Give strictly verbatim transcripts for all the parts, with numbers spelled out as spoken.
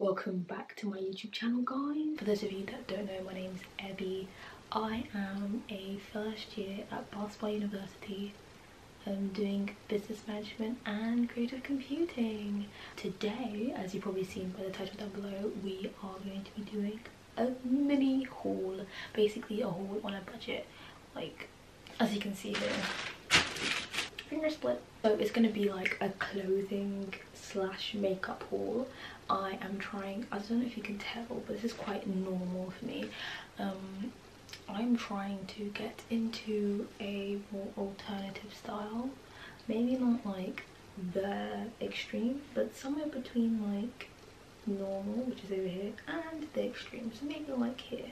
Welcome back to my YouTube channel, guys. For those of you that don't know, my name's Ebby. I am a first year at Bath Spa University. I'm doing business management and creative computing. Today, as you've probably seen by the title down below, we are going to be doing a mini haul. Basically a haul on a budget, like as you can see here. Finger split. So it's going to be like a clothing slash makeup haul. I am trying, I don't know if you can tell, but this is quite normal for me. Um, I'm trying to get into a more alternative style. Maybe not like the extreme, but somewhere between like normal, which is over here, and the extreme. So maybe like here.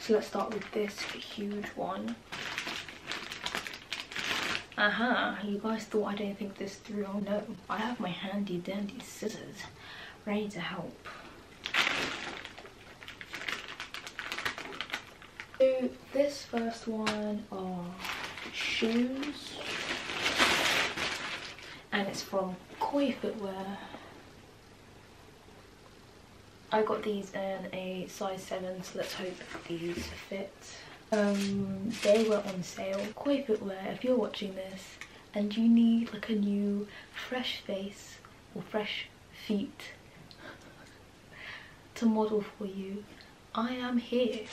So let's start with this huge one. Aha, uh-huh. You guys thought I didn't think this through. Oh no, I have my handy dandy scissors ready to help. So this first one are shoes, and it's from Koi Footwear. I got these in a size seven, so let's hope these fit. Um, they were on sale. Koi Footwear, if you're watching this and you need like a new fresh face or fresh feet to model for you, I am here.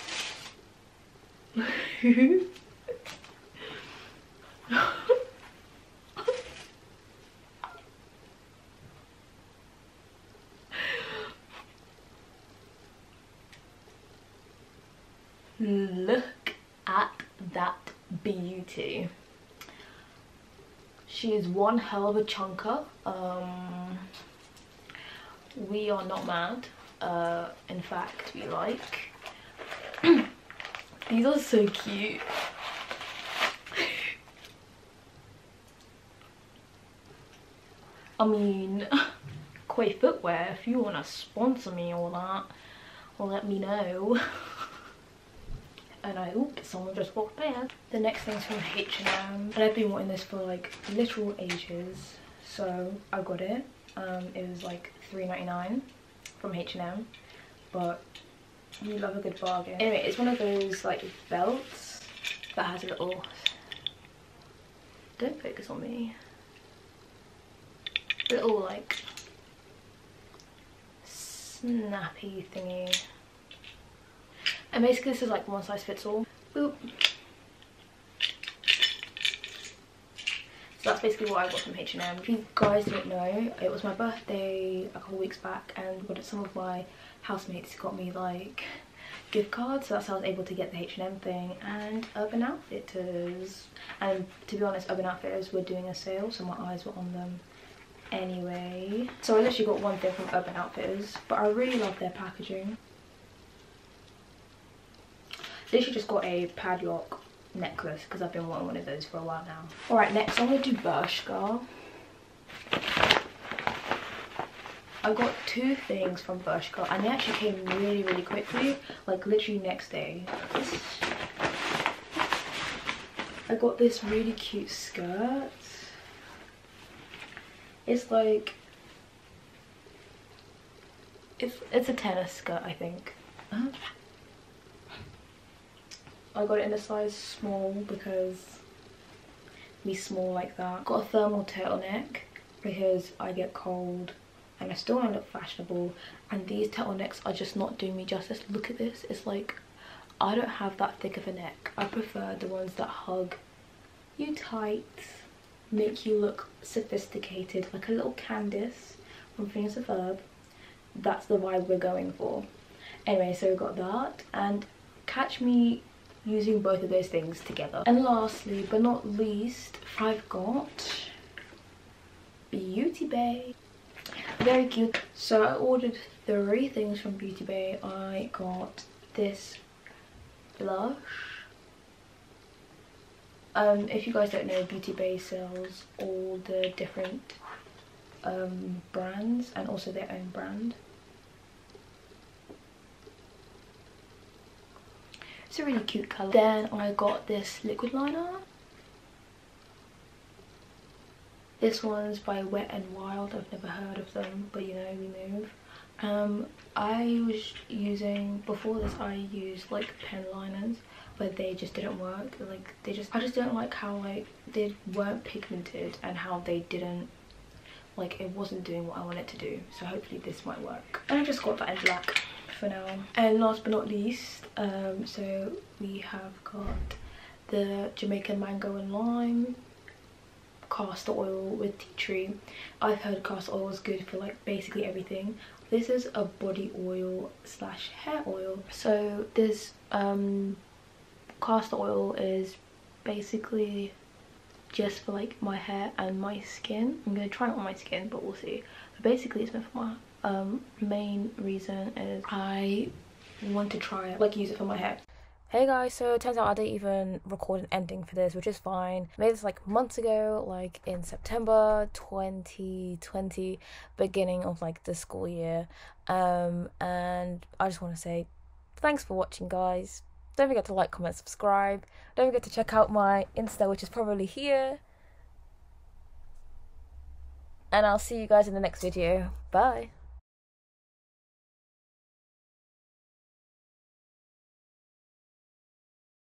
Look at that beauty. She is one hell of a chunker. Um, we are not mad. Uh, in fact, we like. These are so cute. I mean, Quay Footwear, if you want to sponsor me or that, well, let me know. And I, oops, someone just walked past. The next thing's from H and M. And I've been wanting this for like literal ages. So I got it. Um, it was like three ninety-nine from H and M. But we love a good bargain. Anyway, it's one of those like belts that has a little... Don't focus on me. Little like snappy thingy. And basically this is like one size fits all. Boop. So that's basically what I got from H and M. If you guys don't know, it was my birthday a couple weeks back, and what some of my housemates got me like gift cards, so that's how I was able to get the H and M thing and Urban Outfitters. And to be honest, Urban Outfitters were doing a sale, so my eyes were on them anyway. So I literally got one thing from Urban Outfitters, but I really love their packaging. Literally just got a padlock necklace because I've been wanting one of those for a while now. Alright, next I'm going to do Bershka. I got two things from Bershka and they actually came really, really quickly. Like literally next day. I got this really cute skirt. It's like... It's, it's a tennis skirt, I think. Huh? I got it in a size small because me small like that. Got a thermal turtleneck because I get cold and I still want to look fashionable, and these turtlenecks are just not doing me justice. Look at this. It's like I don't have that thick of a neck. I prefer the ones that hug you tight, make you look sophisticated, like a little Candice from Things of Herb. That's the vibe we're going for. Anyway, so we got that, and catch me using both of those things together. And lastly but not least, I've got Beauty Bay. Very cute. So I ordered three things from Beauty Bay. I got this blush. Um if you guys don't know, Beauty Bay sells all the different um brands and also their own brand. It's a really cute colour. Then I got this liquid liner. This one's by Wet and Wild. I've never heard of them, but you know, we move. Um, I was using, before this I used like pen liners, but they just didn't work. Like they just, I just don't like how like they weren't pigmented and how they didn't, like it wasn't doing what I wanted to do. So hopefully this might work. And I just got that in black for now. And last but not least, um, so we have got the Jamaican mango and lime castor oil with tea tree. I've heard castor oil is good for like basically everything. This is a body oil slash hair oil. So this um, castor oil is basically just for like my hair and my skin. I'm gonna try it on my skin, but we'll see. But basically it's meant for my um, main reason is I want to try it, like use it for my hair. Hey guys, so it turns out I didn't even record an ending for this, which is fine. I made this like months ago, like in September twenty twenty, beginning of like the school year. Um, and I just want to say thanks for watching guys. Don't forget to like, comment, subscribe. Don't forget to check out my Insta, which is probably here. And I'll see you guys in the next video. Bye.